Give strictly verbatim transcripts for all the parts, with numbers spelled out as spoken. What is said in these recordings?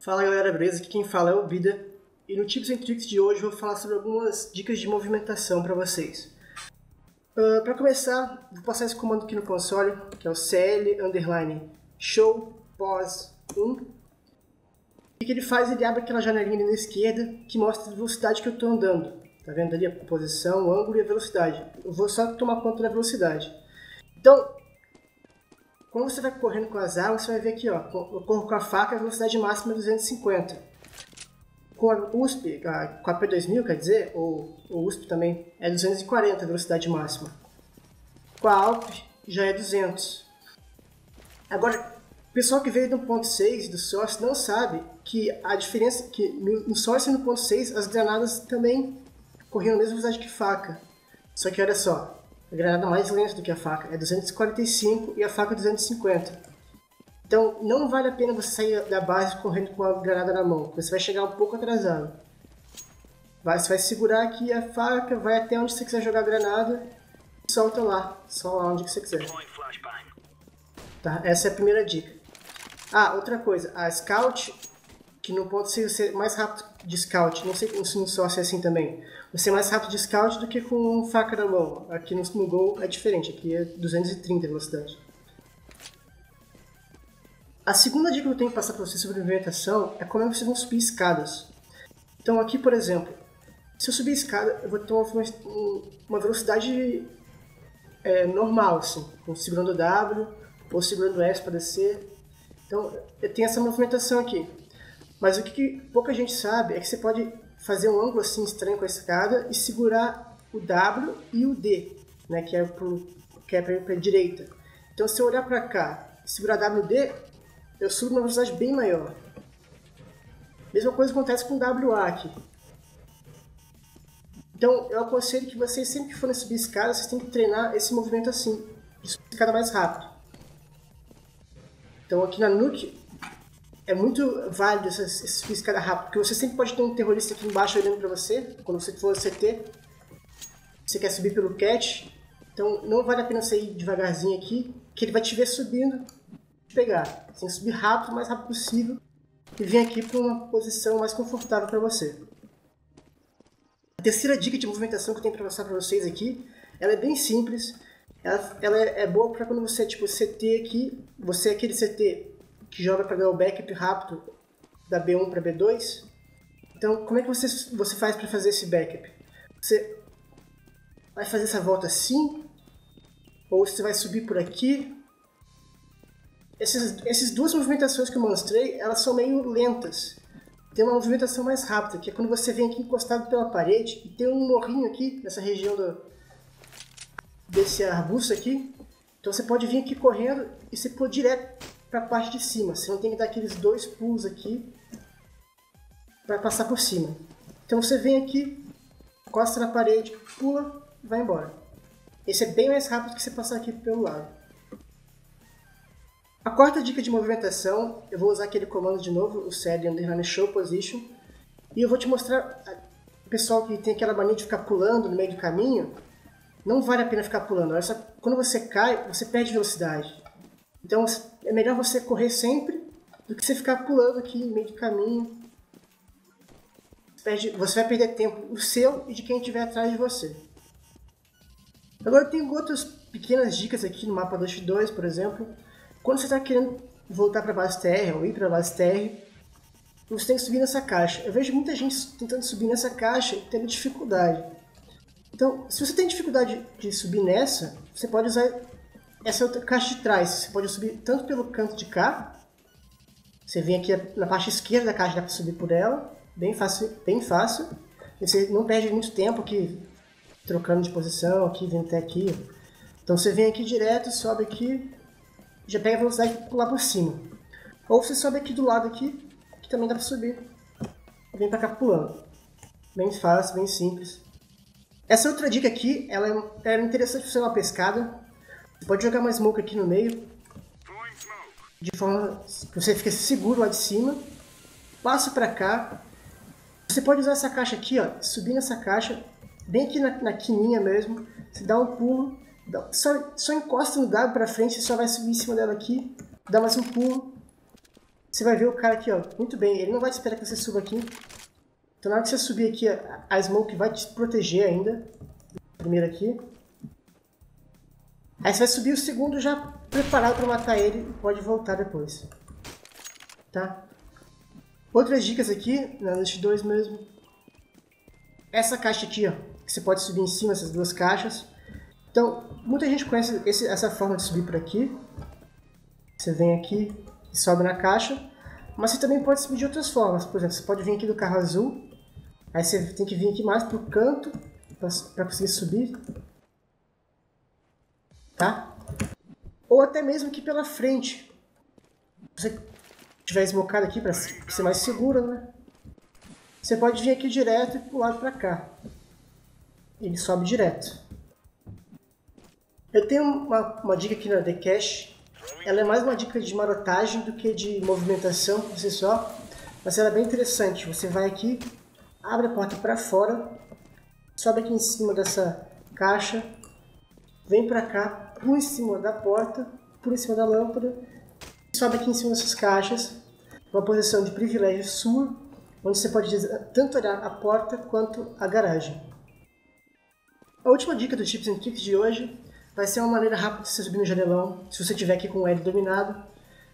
Fala galera, beleza? Aqui quem fala é o Bida e no Tips and Tricks de hoje eu vou falar sobre algumas dicas de movimentação para vocês. Uh, para começar, vou passar esse comando aqui no console, que é o C L underline show pause um. O que ele faz? Ele abre aquela janelinha ali na esquerda que mostra a velocidade que eu estou andando. Tá vendo ali a posição, o ângulo e a velocidade. Eu vou só tomar conta da velocidade. Então, quando você vai correndo com as armas, você vai ver aqui, ó, eu corro com a faca, a velocidade máxima é duzentos e cinquenta. Com a U S P, com a P dois mil, quer dizer, ou o U S P também, é duzentos e quarenta a velocidade máxima. Com a A L P já é duzentos. Agora, o pessoal que veio do ponto seis do S O S não sabe que a diferença é que no S O S e no ponto seis as granadas também corriam a mesma velocidade que faca. Só que olha só, a granada mais lenta do que a faca é duzentos e quarenta e cinco e a faca é duzentos e cinquenta. Então não vale a pena você sair da base correndo com a granada na mão, você vai chegar um pouco atrasado. Você vai segurar aqui a faca, vai até onde você quiser jogar a granada e solta lá, só lá onde você quiser. Tá? Essa é a primeira dica. Ah, outra coisa, a Scout, que no ponto seis você é mais rápido de Scout, não sei se no S O S é assim também, você é mais rápido de Scout do que com faca na mão. Aqui no, no Go é diferente, aqui é duzentos e trinta a velocidade. A segunda dica que eu tenho que passar para vocês sobre movimentação é como vocês vão subir escadas. Então aqui, por exemplo, se eu subir a escada, eu vou ter uma, uma velocidade é, normal, assim, segurando o W ou segurando o S para descer. Então, eu tenho essa movimentação aqui. Mas o que, que pouca gente sabe é que você pode fazer um ângulo assim estranho com a escada e segurar o W e o D, né, que é para a direita. Então, se eu olhar para cá e segurar W e D, eu subo uma velocidade bem maior. Mesma coisa acontece com o W A aqui. Então, eu aconselho que vocês, sempre que forem subir escada, vocês têm que treinar esse movimento assim, de subir escada mais rápido. Então aqui na Nuke é muito válido essa, essa escada rápida, porque você sempre pode ter um terrorista aqui embaixo olhando para você, quando você for no C T, você quer subir pelo C A T, então não vale a pena você ir devagarzinho aqui, que ele vai te ver subindo e pegar. Você tem que subir rápido, o mais rápido possível, e vir aqui para uma posição mais confortável para você. A terceira dica de movimentação que eu tenho para mostrar para vocês aqui, ela é bem simples. Ela, ela é, é boa para quando você, tipo, C T aqui, você é aquele C T que joga para dar o backup rápido da B um para B dois. Então, como é que você, você faz para fazer esse backup? Você vai fazer essa volta assim, ou você vai subir por aqui. Essas, essas duas movimentações que eu mostrei, elas são meio lentas. Tem uma movimentação mais rápida, que é quando você vem aqui encostado pela parede e tem um morrinho aqui nessa região do desse arbusto aqui, então você pode vir aqui correndo e você pôr direto para a parte de cima, você não tem que dar aqueles dois pulos aqui para passar por cima. Então você vem aqui, encosta na parede, pula e vai embora. Esse é bem mais rápido que você passar aqui pelo lado. A quarta dica de movimentação, eu vou usar aquele comando de novo, o C L underline show position, e eu vou te mostrar, o pessoal que tem aquela mania de ficar pulando no meio do caminho, não vale a pena ficar pulando, olha só, quando você cai, você perde velocidade. Então é melhor você correr sempre do que você ficar pulando aqui no meio do caminho. Você, perde, você vai perder tempo, o seu e de quem estiver atrás de você. Agora eu tenho outras pequenas dicas aqui no mapa dois por dois, por exemplo. Quando você está querendo voltar para a base T R ou ir para a base T R, você tem que subir nessa caixa. Eu vejo muita gente tentando subir nessa caixa e tendo dificuldade. Então, se você tem dificuldade de subir nessa, você pode usar essa outra caixa de trás. Você pode subir tanto pelo canto de cá, você vem aqui na parte esquerda da caixa, dá para subir por ela, bem fácil, bem fácil. Você não perde muito tempo aqui, trocando de posição, aqui, vindo até aqui. Então você vem aqui direto, sobe aqui, já pega a velocidade e pular por cima. Ou você sobe aqui do lado aqui, que também dá para subir, e vem para cá pulando. Bem fácil, bem simples. Essa outra dica aqui, ela é interessante para você dar uma pescada. Você pode jogar uma smoke aqui no meio, de forma que você fique seguro lá de cima. Passa para cá. Você pode usar essa caixa aqui, ó, subir nessa caixa, bem aqui na, na quininha mesmo. Você dá um pulo, dá, só, só encosta no W para frente, você só vai subir em cima dela aqui. Dá mais um pulo. você vai ver o cara aqui, ó, muito bem, ele não vai esperar que você suba aqui. Então na hora que você subir aqui, a smoke vai te proteger ainda. Primeiro aqui. Aí você vai subir o segundo já preparado para matar ele e pode voltar depois. Tá? Outras dicas aqui, na list dois mesmo. Essa caixa aqui, ó, que você pode subir em cima, essas duas caixas. Então, muita gente conhece esse, essa forma de subir por aqui. Você vem aqui e sobe na caixa. Mas você também pode subir de outras formas. Por exemplo, você pode vir aqui do carro azul. Aí você tem que vir aqui mais pro canto para conseguir subir. Tá? Ou até mesmo aqui pela frente. Se você tiver esmocado aqui para ser mais seguro, né? Você pode vir aqui direto e pular para cá. Ele sobe direto. Eu tenho uma, uma dica aqui na The Cache. Ela é mais uma dica de marotagem do que de movimentação por si só. Mas ela é bem interessante. Você vai aqui, abre a porta para fora, sobe aqui em cima dessa caixa, vem para cá, por em cima da porta, por em cima da lâmpada, sobe aqui em cima dessas caixas, uma posição de privilégio sua, onde você pode tanto olhar a porta quanto a garagem. A última dica do Tips and Tricks de hoje vai ser uma maneira rápida de você subir no janelão, se você tiver aqui com o L dominado.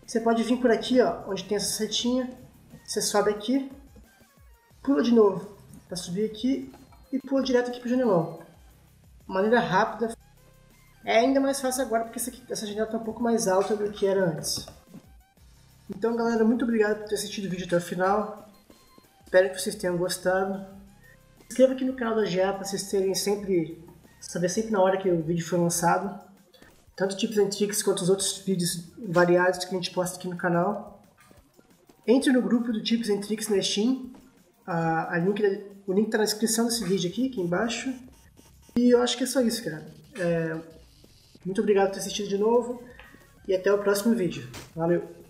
Você pode vir por aqui, ó, onde tem essa setinha, você sobe aqui, pula de novo para subir aqui e pula direto aqui para o janelão. Maneira rápida. É ainda mais fácil agora porque essa, aqui, essa janela está um pouco mais alta do que era antes. Então galera, muito obrigado por ter assistido o vídeo até o final. Espero que vocês tenham gostado. Se inscreva aqui no canal da G A para vocês terem sempre, saber sempre na hora que o vídeo foi lançado. Tanto Tips and Tricks quanto os outros vídeos variados que a gente posta aqui no canal. Entre no grupo do Tips and Tricks na Steam. A, a link, o link está na descrição desse vídeo aqui, aqui embaixo. E eu acho que é só isso, cara. É... Muito obrigado por ter assistido de novo e até o próximo vídeo. Valeu!